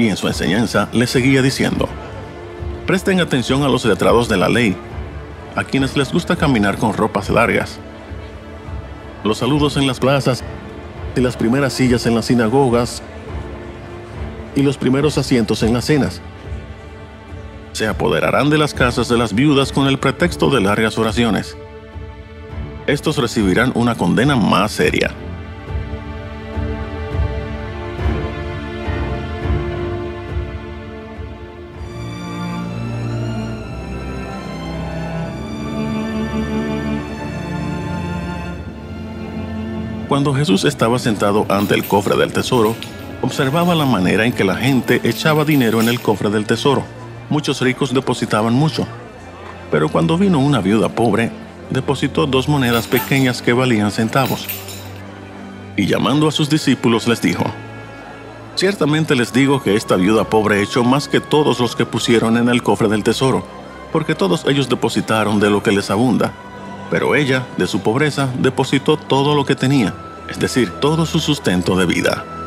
y en su enseñanza les seguía diciendo: presten atención a los letrados de la ley, a quienes les gusta caminar con ropas largas, los saludos en las plazas y las primeras sillas en las sinagogas y los primeros asientos en las cenas. Se apoderarán de las casas de las viudas con el pretexto de largas oraciones. Estos recibirán una condena más seria. Cuando Jesús estaba sentado ante el cofre del tesoro, observaba la manera en que la gente echaba dinero en el cofre del tesoro. Muchos ricos depositaban mucho, pero cuando vino una viuda pobre, depositó 2 monedas pequeñas que valían centavos. Y llamando a sus discípulos les dijo: ciertamente les digo que esta viuda pobre echó más que todos los que pusieron en el cofre del tesoro, porque todos ellos depositaron de lo que les abunda, pero ella, de su pobreza, depositó todo lo que tenía, es decir, todo su sustento de vida.